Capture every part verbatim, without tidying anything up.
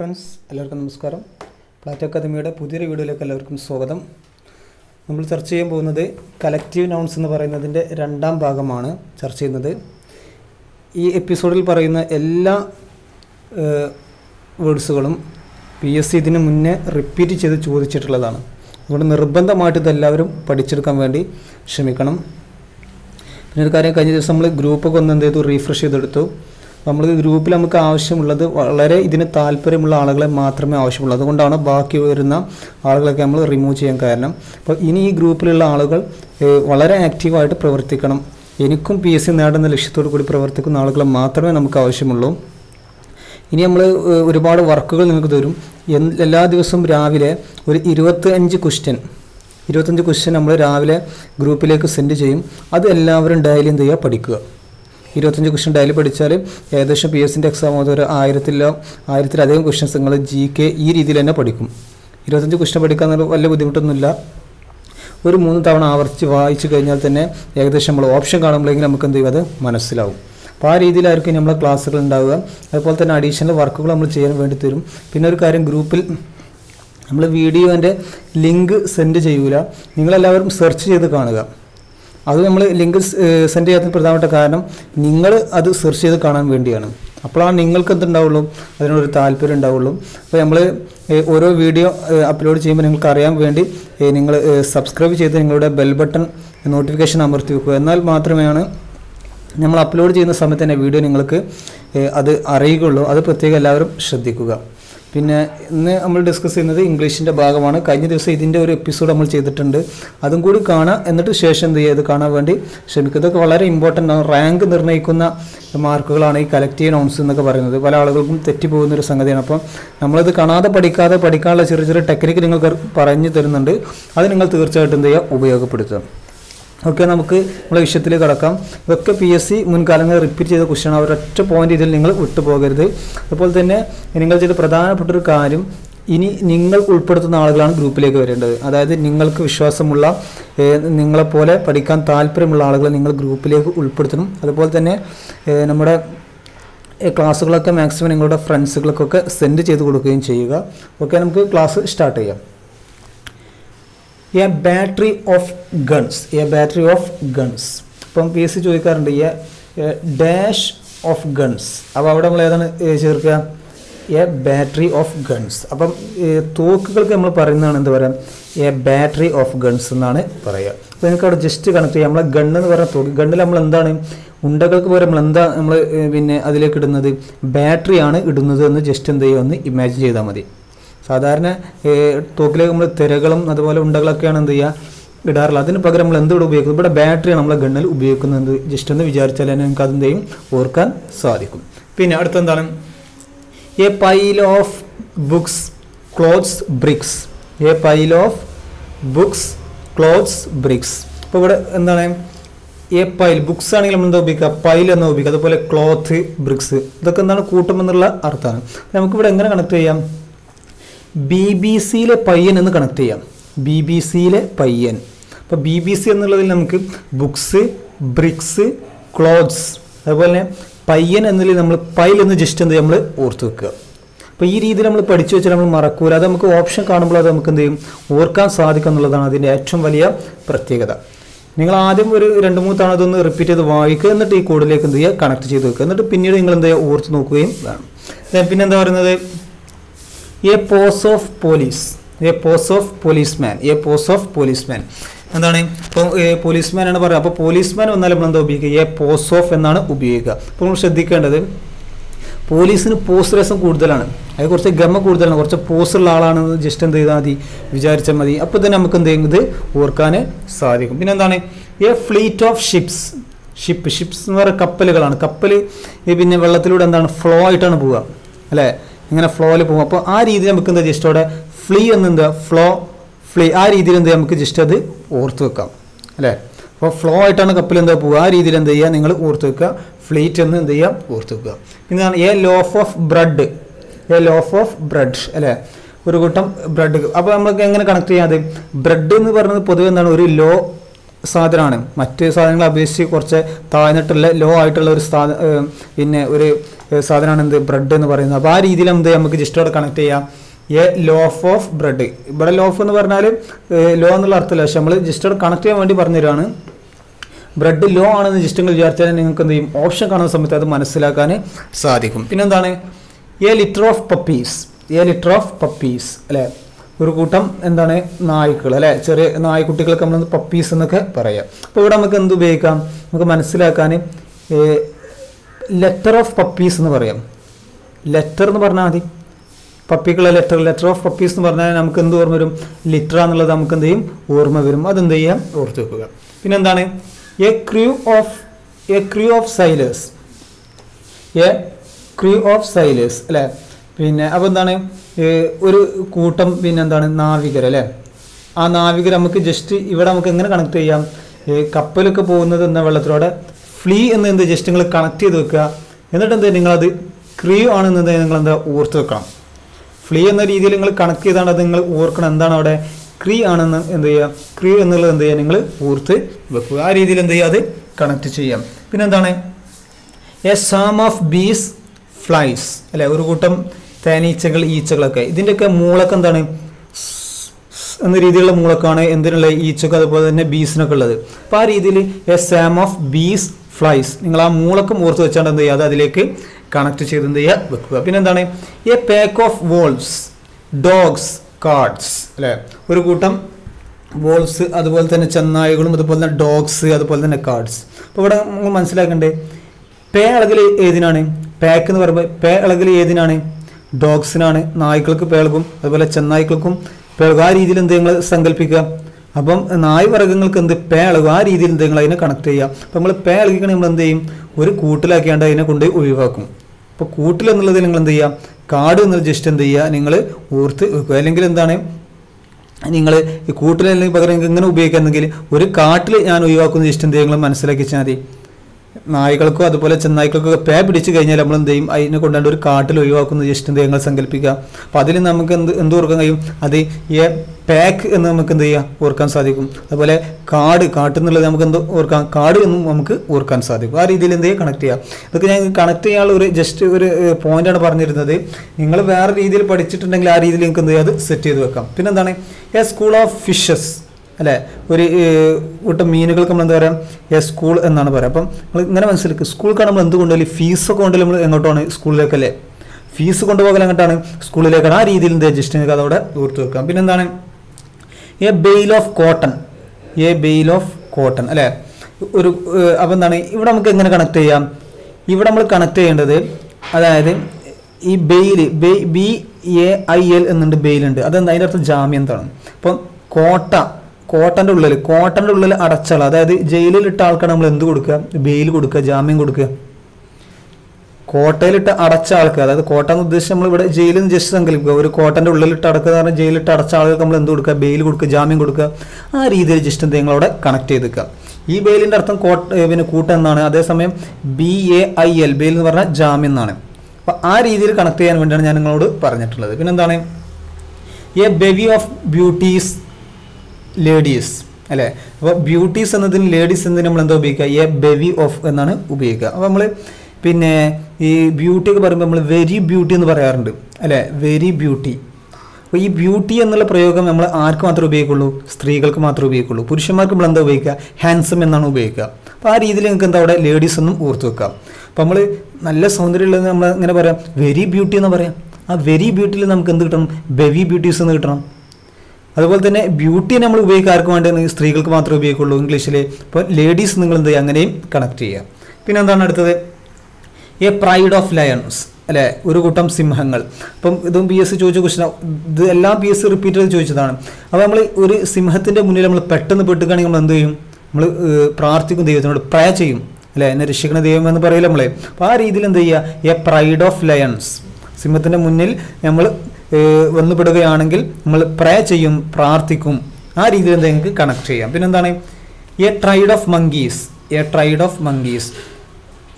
Friends എല്ലാവർക്കും നമസ്കാരം Plato അക്കാദമിയുടെ പുതിയൊരു വീഡിയോയിലേക്ക് എല്ലാവർക്കും സ്വാഗതം നമ്മൾ ചർച്ച ചെയ്യാൻ പോകുന്നത് കളക്റ്റീവ് നൗൺസ് എന്ന് പറയുന്നതിന്റെ രണ്ടാം ഭാഗമാണ് ചർച്ച ചെയ്യുന്നത് ഈ എപ്പിസോഡിൽ പറയുന്ന എല്ലാ വേർഡ്സുകളും പിഎസ്സി ഇതിനു മുന്നേ റിപ്പീറ്റ് ചെയ്തു ചോദിച്ചിട്ടുള്ളതാണ് അതുകൊണ്ട് നിർബന്ധമായിട്ട് ഇതെല്ലാവരും പഠിച്ചെടുക്കാൻ വേണ്ടി ശ്രമിക്കണം പിന്നെ ഒരു കാര്യം കഴിഞ്ഞ ദിവസം നമ്മൾ ഗ്രൂപ്പ് ഒക്കെ ഒന്ന് എന്തെയ്തു റിഫ്രഷ് ചെയ്തെടുത്തു നമ്മൾ ഗ്രൂപ്പിൽ നമുക്ക് ആവശ്യമുള്ളത് വളരെ ഇതിനെ താൽപര്യമുള്ള ആളുകളെ മാത്രമേ ആവശ്യമുള്ളൂ അതുകൊണ്ടാണ് ബാക്കി വരുന്ന ആളുകളൊക്കെ നമ്മൾ റിമൂവ് ചെയ്യാൻ കാരണം അപ്പോൾ ഇനി ഈ ഗ്രൂപ്പിലുള്ള ആളുകൾ വളരെ ആക്റ്റീവായിട്ട് പ്രവർത്തിക്കണം എനിക്കും പിഎസ്സി നേടുന്ന ലക്ഷ്യത്തോട് കൂടി പ്രവർത്തിക്കുന്ന ആളുകളെ മാത്രമേ നമുക്ക് ആവശ്യമുള്ളൂ ഇനി നമ്മൾ ഒരുപാട് വർക്കുകൾ നിങ്ങൾക്ക് തരും എല്ലാ ദിവസവും രാവിലെ ഒരു ഇരുപത്തിയഞ്ച് ക്വസ്റ്റ്യൻ ഇരുപത്തിയഞ്ച് ക്വസ്റ്റ്യൻ നമ്മൾ രാവിലെ ഗ്രൂപ്പിലേക്ക് സെൻഡ് ചെയ്യും അത് എല്ലാവരും ഡയലി എന്ത് ചെയ്യുക പഠിക്കുക ഇരുപത്തിയഞ്ച് ക്വസ്റ്റ്യൻ ഡെയിലി പഠിച്ചാൽ ഏകദേശം പി എസ് സിൻ്റെ എക്സാം ആകുമ്പോൾ ഒരു ആയിരത്തിലോ ആയിരത്തിലധികം ക്വസ്റ്റ്യൻസ് നിങ്ങൾ ജി കെ ഈ രീതിയിൽ തന്നെ പഠിക്കും ഇരുപത്തിയഞ്ച് ക്വസ്റ്റ്യൻ പഠിക്കാൻ വലിയ ബുദ്ധിമുട്ടൊന്നുമില്ല ഒരു മൂന്ന് തവണ ആവർത്തിച്ച് വായിച്ചു കഴിഞ്ഞാൽ തന്നെ ഏകദേശം നമ്മൾ ഓപ്ഷൻ കാണുമ്പോഴെങ്കിൽ നമുക്ക് എന്ത് ചെയ്യും അത് മനസ്സിലാവും അപ്പോൾ ആ രീതിയിലായിരിക്കും നമ്മളെ ക്ലാസ്സുകൾ ഉണ്ടാവുക അതുപോലെ തന്നെ അഡീഷണൽ വർക്കുകൾ നമ്മൾ ചെയ്യാൻ വേണ്ടി തരും പിന്നെ ഒരു കാര്യം ഗ്രൂപ്പിൽ നമ്മൾ വീഡിയോൻ്റെ ലിങ്ക് സെൻഡ് ചെയ്യൂല നിങ്ങളെല്ലാവരും സെർച്ച് ചെയ്ത് കാണുക അത് നമ്മൾ ലിങ്ക് സെൻഡ് ചെയ്യാത്തതിന് പ്രധാനപ്പെട്ട കാരണം നിങ്ങൾ അത് സെർച്ച് ചെയ്ത് കാണാൻ വേണ്ടിയാണ് അപ്പോഴാണ് നിങ്ങൾക്ക് എന്തുണ്ടാവുള്ളൂ അതിനോടൊരു താല്പര്യം ഉണ്ടാവുള്ളൂ അപ്പോൾ നമ്മൾ ഓരോ വീഡിയോ അപ്ലോഡ് ചെയ്യുമ്പോൾ നിങ്ങൾക്ക് അറിയാൻ വേണ്ടി നിങ്ങൾ സബ്സ്ക്രൈബ് ചെയ്ത് നിങ്ങളുടെ ബെൽ ബട്ടൺ നോട്ടിഫിക്കേഷൻ അമർത്തി വെക്കുക എന്നാൽ മാത്രമേ നമ്മൾ അപ്ലോഡ് ചെയ്യുന്ന സമയത്ത് തന്നെ വീഡിയോ നിങ്ങൾക്ക് അത് അറിയുകയുള്ളൂ അത് പ്രത്യേകം എല്ലാവരും ശ്രദ്ധിക്കുക പിന്നെ ഇന്ന് നമ്മൾ ഡിസ്കസ് ചെയ്യുന്നത് ഇംഗ്ലീഷിൻ്റെ ഭാഗമാണ് കഴിഞ്ഞ ദിവസം ഇതിൻ്റെ ഒരു എപ്പിസോഡ് നമ്മൾ ചെയ്തിട്ടുണ്ട് അതും കൂടി കാണാം എന്നിട്ട് ശേഷം എന്ത് ചെയ്യുക ഇത് കാണാൻ വേണ്ടി ശ്രമിക്കുക ഇതൊക്കെ വളരെ ഇമ്പോർട്ടൻ്റ് ആണ് റാങ്ക് നിർണ്ണയിക്കുന്ന മാർക്കുകളാണ് ഈ കളക്റ്റീവ് നൗൺസ് എന്നൊക്കെ പറയുന്നത് പല ആളുകൾക്കും തെറ്റിപ്പോകുന്നൊരു സംഗതിയാണ് അപ്പം നമ്മളിത് കാണാതെ പഠിക്കാതെ പഠിക്കാനുള്ള ചെറിയ ചെറിയ ടെക്നിക്ക് നിങ്ങൾക്ക് പറഞ്ഞു തരുന്നുണ്ട് അത് നിങ്ങൾ തീർച്ചയായിട്ടും എന്ത് ചെയ്യുക ഉപയോഗപ്പെടുത്തുക ഓക്കെ നമുക്ക് നമ്മുടെ വിഷയത്തിൽ കടക്കാം ഇതൊക്കെ പി എസ് സി മുൻകാലങ്ങളിൽ റിപ്പീറ്റ് ചെയ്ത ക്വസ്റ്റ്യൻ ഒരൊറ്റ പോയിന്റ് ഇതിൽ നിങ്ങൾ വിട്ടുപോകരുത് അതുപോലെ തന്നെ നിങ്ങൾ ചെയ്ത പ്രധാനപ്പെട്ടൊരു കാര്യം ഇനി നിങ്ങൾ ഉൾപ്പെടുത്തുന്ന ആളുകളാണ് ഗ്രൂപ്പിലേക്ക് വരേണ്ടത് അതായത് നിങ്ങൾക്ക് വിശ്വാസമുള്ള നിങ്ങളെപ്പോലെ പഠിക്കാൻ താല്പര്യമുള്ള ആളുകളെ നിങ്ങൾ ഗ്രൂപ്പിലേക്ക് ഉൾപ്പെടുത്തണം അതുപോലെ തന്നെ നമ്മുടെ ക്ലാസ്സുകളൊക്കെ മാക്സിമം നിങ്ങളുടെ ഫ്രണ്ട്സുകൾക്കൊക്കെ സെൻഡ് ചെയ്ത് കൊടുക്കുകയും ചെയ്യുക ഓക്കെ നമുക്ക് ക്ലാസ് സ്റ്റാർട്ട് ചെയ്യാം a battery of guns a battery of guns ഇപ്പം പി എസ് സി ചോദിക്കാറുണ്ട് എ ഡാഷ് ഓഫ് ഗൺസ് അപ്പോൾ അവിടെ നമ്മൾ ഏതാണ് ചേർക്കുക എ ബാറ്ററി ഓഫ് ഗൺസ് അപ്പം തോക്കുകൾക്ക് നമ്മൾ പറയുന്നതാണ് എന്താ പറയുക എ ബാറ്ററി ഓഫ് ഗൺസ് എന്നാണ് പറയുക അപ്പോൾ നിങ്ങൾക്ക് അവിടെ ജസ്റ്റ് കണക്ട് ചെയ്യാം നമ്മളെ ഗണ്ണെന്ന് പറഞ്ഞ തോക്ക് ഗണ്ണിൽ നമ്മൾ എന്താണ് ഉണ്ടകൾക്ക് പകരം നമ്മൾ എന്താ നമ്മൾ പിന്നെ അതിലേക്ക് ഇടുന്നത് ബാറ്ററിയാണ് ഇടുന്നത് എന്ന് ജസ്റ്റ് എന്ത് ചെയ്യുക ഒന്ന് ഇമാജിൻ ചെയ്താൽ മതി സാധാരണ തോക്കിലേക്ക് നമ്മൾ തിരകളും അതുപോലെ ഉണ്ടകളൊക്കെയാണ് എന്ത് ചെയ്യുക ഇടാറുള്ളത് അതിന് പകരം നമ്മൾ എന്തുകൂടെ ഉപയോഗിക്കുന്നത് ഇവിടെ ബാറ്ററിയാണ് നമ്മളെ ഗണ്ണിൽ ഉപയോഗിക്കുന്നത് ജസ്റ്റ് ഒന്ന് വിചാരിച്ചാൽ തന്നെ നമുക്ക് അതെന്ത് ചെയ്യും ഓർക്കാൻ സാധിക്കും പിന്നെ അടുത്തെന്താണ് a pile of books clothes bricks a pile of books clothes bricks അപ്പോൾ ഇവിടെ എന്താണ് എ പൈൽ ബുക്സ് ആണെങ്കിൽ നമ്മൾ എന്താ ഉപയോഗിക്കുക പൈൽ എന്ന് ഉപയോഗിക്കുക അതുപോലെ ക്ലോത്ത് ബ്രിക്സ് ഇതൊക്കെ എന്താണ് കൂട്ടം എന്നുള്ള അർത്ഥമാണ് നമുക്കിവിടെ എങ്ങനെ കണക്ട് ചെയ്യാം ബി ബി സിയിലെ പയ്യൻ എന്ന് കണക്ട് ചെയ്യാം ബി ബി സിയിലെ പയ്യൻ അപ്പോൾ ബി ബി സി എന്നുള്ളതിൽ നമുക്ക് ബുക്സ് ബ്രിക്സ് ക്ലോത്ത്സ് അതുപോലെ തന്നെ പയ്യൻ എന്നതിൽ നമ്മൾ പൈൽ എന്ന് ജസ്റ്റ് എന്ത് നമ്മൾ ഓർത്ത് വെക്കുക അപ്പോൾ ഈ രീതിയിൽ നമ്മൾ പഠിച്ചു വെച്ചാൽ നമ്മൾ മറക്കൂല അത് നമുക്ക് ഓപ്ഷൻ കാണുമ്പോൾ അത് നമുക്ക് എന്ത് ചെയ്യും ഓർക്കാൻ സാധിക്കും എന്നുള്ളതാണ് അതിൻ്റെ ഏറ്റവും വലിയ പ്രത്യേകത നിങ്ങൾ ആദ്യം ഒരു രണ്ട് മൂന്ന് തവണ അതൊന്ന് റിപ്പീറ്റ് ചെയ്ത് വായിക്കുക എന്നിട്ട് ഈ കോഡിലേക്ക് എന്ത് ചെയ്യുക കണക്ട് ചെയ്ത് വെക്കുക എന്നിട്ട് പിന്നീട് നിങ്ങൾ എന്ത് ചെയ്യുക ഓർത്ത് നോക്കുകയും വേണം പിന്നെന്താ പറയുന്നത് a posse of police a posse of policeman a posse of policeman എന്താണ് ഇപ്പോൾ പോലീസ്മാൻ ആണ് പറയുക അപ്പോൾ പോലീസ്മാൻ വന്നാൽ നമ്മൾ എന്താ ഉപയോഗിക്കുക എ പോസ് ഓഫ് എന്നാണ് ഉപയോഗിക്കുക അപ്പോൾ നമ്മൾ ശ്രദ്ധിക്കേണ്ടത് പോലീസിന് പോസ് രസം കൂടുതലാണ് അത് കുറച്ച് ഗമ കൂടുതലാണ് കുറച്ച് പോസുള്ള ആളാണെന്ന് ജസ്റ്റ് എന്ത് ചെയ്താൽ മതി വിചാരിച്ചാൽ മതി അപ്പോൾ തന്നെ നമുക്ക് എന്ത് ചെയ്യും ഇത് ഓർക്കാൻ സാധിക്കും പിന്നെ എന്താണ് a fleet of ships ship ships എന്ന് പറയുന്ന കപ്പലുകളാണ് കപ്പൽ പിന്നെ വെള്ളത്തിലൂടെ എന്താണ് ഫ്ലോ ആയിട്ടാണ് പോവുക അല്ലേ ഇങ്ങനെ ഫ്ലോയിൽ പോകും അപ്പോൾ ആ രീതിയിൽ നമുക്ക് എന്താ ജസ്റ്റ് അവിടെ ഫ്ലീ എന്നെന്താ ഫ്ലോ ഫ്ലീ ആ രീതിയിൽ എന്താ നമുക്ക് ജസ്റ്റ് അത് ഓർത്ത് വെക്കാം അല്ലേ അപ്പോൾ ഫ്ലോ ആയിട്ടാണ് കപ്പൽ എന്താ പോകുക ആ രീതിയിൽ എന്ത് ചെയ്യുക നിങ്ങൾ ഓർത്ത് വെക്കുക ഫ്ലീറ്റ് എന്ന് എന്ത് ചെയ്യാം ഓർത്ത് വെക്കുക പിന്നെ a loaf of bread a loaf of bread അല്ലേ ഒരു കൂട്ടം ബ്രെഡ് അപ്പോൾ നമുക്ക് എങ്ങനെ കണക്ട് ചെയ്യാം അത് ബ്രെഡ് എന്ന് പറയുന്നത് പൊതുവെ എന്താണ് ഒരു ലോ സാധനമാണ് മറ്റ് സാധനങ്ങളെ അപേക്ഷിച്ച് കുറച്ച് താഴ്ന്നിട്ടുള്ള ലോ ആയിട്ടുള്ള ഒരു പിന്നെ ഒരു സാധനമാണ് എന്ത് ബ്രെഡ് എന്ന് പറയുന്നത്. അപ്പോൾ ആ രീതിയിൽ എന്ത് നമുക്ക് ജസ്റ്റ് അവിടെ കണക്ട് ചെയ്യാം എ ലോഫ് ഓഫ് ബ്രെഡ്. ഇവിടെ ലോഫ് എന്ന് പറഞ്ഞാൽ ലോ എന്നുള്ള അർത്ഥമല്ല, പക്ഷെ നമ്മൾ ജസ്റ്റ് അവിടെ കണക്ട് ചെയ്യാൻ വേണ്ടി പറഞ്ഞുതരാണ്. ബ്രെഡ് ലോ ആണെന്ന് ജസ്റ്റ് വിചാരിച്ചാൽ നിങ്ങൾക്ക് എന്ത് ചെയ്യും ഓപ്ഷൻ കാണുന്ന സമയത്ത് അത് മനസ്സിലാക്കാൻ സാധിക്കും. പിന്നെന്താണ് a litter of puppies, a litter of puppies അല്ലേ, ഒരു കൂട്ടം എന്താണ് നായ്ക്കൾ അല്ലേ, ചെറിയ നായ്ക്കുട്ടികൾക്ക് നമ്മൾ പപ്പീസ് എന്നൊക്കെ പറയാം. അപ്പോൾ ഇവിടെ നമുക്ക് എന്ത് ഉപയോഗിക്കാം നമുക്ക് മനസ്സിലാക്കാൻ ലെറ്റർ ഓഫ് പപ്പീസ് എന്ന് പറയാം. ലെറ്റർ എന്ന് പറഞ്ഞാൽ മതി പപ്പിക്കുള്ള ലെറ്റർ, ലെറ്റർ ഓഫ് പപ്പീസ് എന്ന് പറഞ്ഞാൽ നമുക്ക് എന്ത് ഓർമ്മ വരും ലിറ്റർ എന്നുള്ളത് നമുക്ക് എന്ത് ചെയ്യും ഓർമ്മ വരും, അതെന്ത് ചെയ്യാം ഓർത്ത് വെക്കുക. പിന്നെന്താണ് a crew of a crew of sailors, a crew of sailors അല്ലേ. പിന്നെ അപ്പോൾ എന്താണ് ഒരു കൂട്ടം പിന്നെന്താണ് നാവികർ അല്ലേ, ആ നാവികർ നമുക്ക് ജസ്റ്റ് ഇവിടെ നമുക്ക് എങ്ങനെ കണക്ട് ചെയ്യാം കപ്പലൊക്കെ പോകുന്നത് എന്ന വെള്ളത്തിലൂടെ ഫ്ലീ എന്ന് എന്ത് ജസ്റ്റ് നിങ്ങൾ കണക്ട് ചെയ്ത് വെക്കുക. എന്നിട്ട് എന്ത് നിങ്ങളത് ക്രീ ആണെന്നത് നിങ്ങൾ എന്താ ഓർത്ത് വെക്കണം. ഫ്ലീ എന്ന രീതിയിൽ നിങ്ങൾ കണക്ട് ചെയ്താണ് അത് നിങ്ങൾ ഓർക്കണം എന്താണ് അവിടെ ക്രീ ആണെന്ന് എന്ത് ചെയ്യുക ക്രീ എന്നുള്ളത് എന്ത് ചെയ്യുക നിങ്ങൾ ഓർത്ത് വെക്കുക. ആ രീതിയിൽ എന്ത് ചെയ്യുക അത് കണക്ട് ചെയ്യാം. പിന്നെന്താണ് a swarm of bees flies അല്ലേ, ഒരു കൂട്ടം തേനീച്ചകൾ ഈച്ചകളൊക്കെ ഇതിൻ്റെയൊക്കെ മൂളൊക്കെ എന്താണ് എന്ന രീതിയിലുള്ള മൂളക്കാണ് എന്തിനുള്ള ഈച്ചക്ക് അതുപോലെ തന്നെ ബീസിനൊക്കെ ഉള്ളത്. അപ്പോൾ ആ രീതിയിൽ a swarm of bees flies നിങ്ങൾ ആ മൂളക്കം ഓർത്ത് വെച്ചാണ്ട് എന്ത് ചെയ്യുക അത് അതിലേക്ക് കണക്ട് ചെയ്ത് എന്ത് ചെയ്യുക വെക്കുക. പിന്നെന്താണ് a pack of wolves dogs cards അല്ലേ, ഒരു കൂട്ടം വോൾവ്സ് അതുപോലെ തന്നെ ചെന്നായകളും അതുപോലെ തന്നെ ഡോഗ്സ് അതുപോലെ തന്നെ കാർഡ്സ്. അപ്പോൾ ഇവിടെ നമ്മൾ മനസ്സിലാക്കണ്ടേ പേ അളകിൽ ഏതിനാണ് പാക്ക് എന്ന് പറയുമ്പോൾ പേ അളകിൽ ഏതിനാണ് ഡോഗ്സിനാണ്, നായ്ക്കൾക്ക് പേൾക്കും അതുപോലെ ചെന്നായ്ക്കൾക്കും പേൾക്കും. ആ രീതിയിൽ എന്ത് നിങ്ങൾ സങ്കല്പിക്കുക. അപ്പം നായ് വർഗ്ഗങ്ങൾക്ക് എന്ത് പേ അളകും ആ രീതിയിൽ എന്ത് നിങ്ങൾ അതിനെ കണക്ട് ചെയ്യുക. അപ്പോൾ നമ്മൾ പേ അളകിക്കണേ നമ്മൾ എന്ത് ചെയ്യും ഒരു കൂട്ടിലാക്കിയാണ്ട് അതിനെ കൊണ്ട് ഒഴിവാക്കും. അപ്പോൾ കൂട്ടിലെന്നുള്ളത് നിങ്ങൾ എന്ത് ചെയ്യുക കാട് എന്നുള്ള ജസ്റ്റ് എന്ത് ചെയ്യുക നിങ്ങൾ ഓർത്ത് വെക്കുക. അല്ലെങ്കിൽ എന്താണ് നിങ്ങൾ ഈ കൂട്ടിലല്ലെങ്കിൽ പകരം നിങ്ങൾക്ക് ഇങ്ങനെ ഉപയോഗിക്കാമെന്നെങ്കിൽ ഒരു കാട്ടിൽ ഞാൻ ഒഴിവാക്കുന്ന ജസ്റ്റ് എന്ത് നിങ്ങൾ മനസ്സിലാക്കി വെച്ചാൽ മതി. നായ്ക്കൾക്കോ അതുപോലെ ചെന്നായ്ക്കൾക്കൊക്കെ പേ പിടിച്ചു കഴിഞ്ഞാൽ നമ്മൾ എന്ത് ചെയ്യും അതിനെ കൊണ്ടാണ്ട് ഒരു കാട്ടിൽ ഒഴിവാക്കുന്ന ജസ്റ്റ് എന്ത് നിങ്ങൾ സങ്കല്പിക്കുക. അപ്പോൾ അതിൽ നമുക്ക് എന്ത് എന്ത് ഓർക്കാൻ കഴിയും അത് എ പാക്ക് എന്ന് നമുക്ക് എന്ത് ചെയ്യുക ഓർക്കാൻ സാധിക്കും. അതുപോലെ കാട് കാട്ടെന്നുള്ളത് നമുക്ക് എന്ത് ഓർക്കാം കാട് എന്നും നമുക്ക് ഓർക്കാൻ സാധിക്കും. ആ രീതിയിൽ എന്ത് ചെയ്യുക കണക്ട് ചെയ്യുക. ഇതൊക്കെ ഞാൻ കണക്ട് ചെയ്യാനുള്ള ഒരു ജസ്റ്റ് ഒരു പോയിന്റാണ് പറഞ്ഞിരുന്നത്. നിങ്ങൾ വേറെ രീതിയിൽ പഠിച്ചിട്ടുണ്ടെങ്കിൽ ആ രീതിയിൽ നിങ്ങൾക്ക് എന്ത് ചെയ്യുക അത് സെറ്റ് ചെയ്ത് വെക്കാം. പിന്നെന്താണ് എ സ്കൂൾ ഓഫ് ഫിഷസ് അല്ലേ, ഒരു കൂട്ടം മീനുകൾക്ക് നമ്മൾ എന്താ പറയുക എ സ്കൂൾ എന്നാണ് പറയുക. അപ്പം നമ്മൾ ഇങ്ങനെ മനസ്സിലാക്കുക സ്കൂൾക്കാണ് നമ്മൾ എന്ത് കൊണ്ടുപോയി ഫീസൊക്കെ കൊണ്ടുപോയി നമ്മൾ എങ്ങോട്ടാണ് സ്കൂളിലേക്കല്ലേ, ഫീസ് കൊണ്ടുപോകൽ എങ്ങോട്ടാണ് സ്കൂളിലേക്കാണ്. ആ രീതിയിൽ എന്താ ജസ്റ്റ് നിങ്ങൾക്ക് അതവിടെ ഓർത്ത് വെക്കാം. പിന്നെന്താണ് a bale of cotton, a bale of cotton അല്ലേ ഒരു. അപ്പം എന്താണ് ഇവിടെ നമുക്ക് എങ്ങനെ കണക്ട് ചെയ്യാം ഇവിടെ നമ്മൾ കണക്ട് ചെയ്യേണ്ടത് അതായത് ഈ bale B A I L എന്നുണ്ട് ബെയിലുണ്ട് അതെന്താ അതിൻ്റെ അർത്ഥം ജാമ്യം എന്താണ്. അപ്പം കോട്ട കോട്ടൻ്റെ ഉള്ളിൽ കോട്ടൻ്റെ ഉള്ളിൽ അടച്ചാൽ അതായത് ജയിലിലിട്ട ആൾക്കാണ് നമ്മൾ എന്ത് കൊടുക്കുക ബെയിൽ കൊടുക്കുക ജാമ്യം കൊടുക്കുക. കോട്ടയിലിട്ട് അടച്ച ആൾക്ക് അതായത് കോട്ട എന്ന് ഉദ്ദേശിച്ച് നമ്മളിവിടെ ജയിലിൽ ജസ്റ്റ് സങ്കല്പിക്കുക ഒരു കോട്ടൻ്റെ ഉള്ളിലിട്ട് അടക്കുക എന്ന് പറഞ്ഞാൽ ജയിലിട്ട് അടച്ച ആൾക്ക് നമ്മൾ എന്ത് കൊടുക്കുക ബെയിൽ കൊടുക്കുക ജാമ്യം കൊടുക്കുക. ആ രീതിയിൽ ജസ്റ്റ് എന്ത് നിങ്ങളവിടെ കണക്ട് ചെയ്തിക്കുക. ഈ ബെയിലിൻ്റെ അർത്ഥം കോട്ട പിന്നെ കൂട്ട എന്നാണ്, അതേസമയം B A I L bail എന്ന് പറഞ്ഞാൽ ജാമ്യം എന്നാണ്. അപ്പോൾ ആ രീതിയിൽ കണക്ട് ചെയ്യാൻ വേണ്ടിയാണ് ഞാൻ നിങ്ങളോട് പറഞ്ഞിട്ടുള്ളത്. പിന്നെന്താണ് a bevy of beauties ladies അല്ലേ. അപ്പോൾ ബ്യൂട്ടീസ് എന്നതിന് ലേഡീസ് എന്നതിന് നമ്മൾ എന്താ ഉപയോഗിക്കുക എ ബെവി ഓഫ് എന്നാണ് ഉപയോഗിക്കുക. അപ്പോൾ നമ്മൾ പിന്നെ ഈ ബ്യൂട്ടി ഒക്കെ പറയുമ്പോൾ നമ്മൾ വെരി ബ്യൂട്ടി എന്ന് പറയാറുണ്ട് അല്ലേ, വെരി ബ്യൂട്ടി. അപ്പോൾ ഈ ബ്യൂട്ടി എന്നുള്ള പ്രയോഗം നമ്മൾ ആർക്ക് മാത്രമേ ഉപയോഗിക്കുള്ളൂ സ്ത്രീകൾക്ക് മാത്രമേ ഉപയോഗിക്കുള്ളൂ. പുരുഷന്മാർക്ക് നമ്മൾ എന്താ ഉപയോഗിക്കുക ഹാൻസം എന്നാണ് ഉപയോഗിക്കുക. അപ്പോൾ ആ രീതിയിൽ നിങ്ങൾക്ക് എന്താ അവിടെ ലേഡീസ് എന്നും ഓർത്ത് വെക്കാം. അപ്പോൾ നമ്മൾ നല്ല സൗന്ദര്യമുള്ളത് നമ്മൾ ഇങ്ങനെ പറയാം വെരി ബ്യൂട്ടി എന്ന് പറയാം. ആ വെരി ബ്യൂട്ടിയിൽ നമുക്ക് എന്ത് കിട്ടണം ബെവി ബ്യൂട്ടീസ് എന്ന് കിട്ടണം. അതുപോലെ തന്നെ ബ്യൂട്ടി നമ്മൾ ഉപയോഗിക്കാർക്ക് വേണ്ടി സ്ത്രീകൾക്ക് മാത്രമേ ഉപയോഗിക്കുള്ളൂ ഇംഗ്ലീഷിൽ. അപ്പോൾ ലേഡീസ് നിങ്ങൾ എന്ത് ചെയ്യുക അങ്ങനെയും കണക്ട് ചെയ്യുക. പിന്നെ എന്താണ് അടുത്തത് എ പ്രൈഡ് ഓഫ് ലയൺസ് അല്ലേ, ഒരു കൂട്ടം സിംഹങ്ങൾ. അപ്പം ഇതും പി എസ് സി ചോദിച്ച ക്വസ്റ്റൻ, ഇത് എല്ലാം പി എസ് സി റിപ്പീറ്റ് ചെയ്ത് ചോദിച്ചതാണ്. അപ്പോൾ നമ്മൾ ഒരു സിംഹത്തിൻ്റെ മുന്നിൽ നമ്മൾ പെട്ടെന്ന് പെട്ടുകയാണെങ്കിൽ നമ്മൾ എന്ത് ചെയ്യും നമ്മൾ പ്രാർത്ഥിക്കും ദൈവത്തിനോട് പ്രേ ചെയ്യും അല്ലേ, എന്നെ രക്ഷിക്കണ ദൈവം എന്ന് പറയില്ല നമ്മളെ. അപ്പോൾ ആ രീതിയിൽ എന്ത് ചെയ്യുക എ പ്രൈഡ് ഓഫ് ലയൺസ് സിംഹത്തിൻ്റെ മുന്നിൽ നമ്മൾ വന്നുപെടുകയാണെങ്കിൽ നമ്മൾ പ്രേ ചെയ്യും പ്രാർത്ഥിക്കും. ആ രീതിയിൽ നിങ്ങൾക്ക് കണക്ട് ചെയ്യാം. പിന്നെന്താണ് a tribe of monkeys, a tribe of monkeys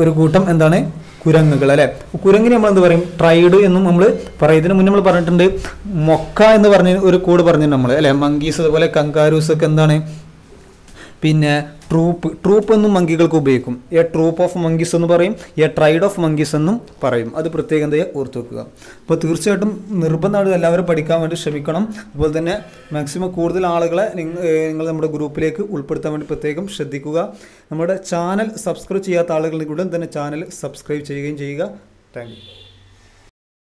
ഒരു കൂട്ടം എന്താണ് കുരങ്ങുകൾ അല്ലേ. കുരങ്ങിന് നമ്മൾ എന്ത് പറയും ട്രൈഡ് എന്നും നമ്മൾ പറയും. ഇതിന് മുന്നേ നമ്മൾ പറഞ്ഞിട്ടുണ്ട് മൊക്ക എന്ന് പറഞ്ഞ ഒരു കൂട് പറഞ്ഞിട്ടുണ്ട് നമ്മൾ അല്ലേ, മങ്കീസ് അതുപോലെ കങ്കാരൂസൊക്കെ എന്താണ് പിന്നെ ട്രൂപ്പ് ട്രൂപ്പ് എന്നും മങ്കികൾക്ക് ഉപയോഗിക്കും. എ ട്രൂപ്പ് ഓഫ് മങ്കീസ് എന്ന് പറയും, എ ട്രൈഡ് ഓഫ് മങ്കീസ് എന്നും പറയും. അത് പ്രത്യേകം ഓർത്ത് വെക്കുക. അപ്പോൾ തീർച്ചയായിട്ടും നിർബന്ധമായിട്ടും എല്ലാവരും പഠിക്കാൻ വേണ്ടി ശ്രമിക്കണം. അതുപോലെ തന്നെ മാക്സിമം കൂടുതൽ ആളുകളെ നിങ്ങൾ നമ്മുടെ ഗ്രൂപ്പിലേക്ക് ഉൾപ്പെടുത്താൻ വേണ്ടി പ്രത്യേകം ശ്രദ്ധിക്കുക. നമ്മുടെ ചാനൽ സബ്സ്ക്രൈബ് ചെയ്യാത്ത ആളുകളിൽ കൂടെ തന്നെ ചാനൽ സബ്സ്ക്രൈബ് ചെയ്യുകയും ചെയ്യുക. Thank U.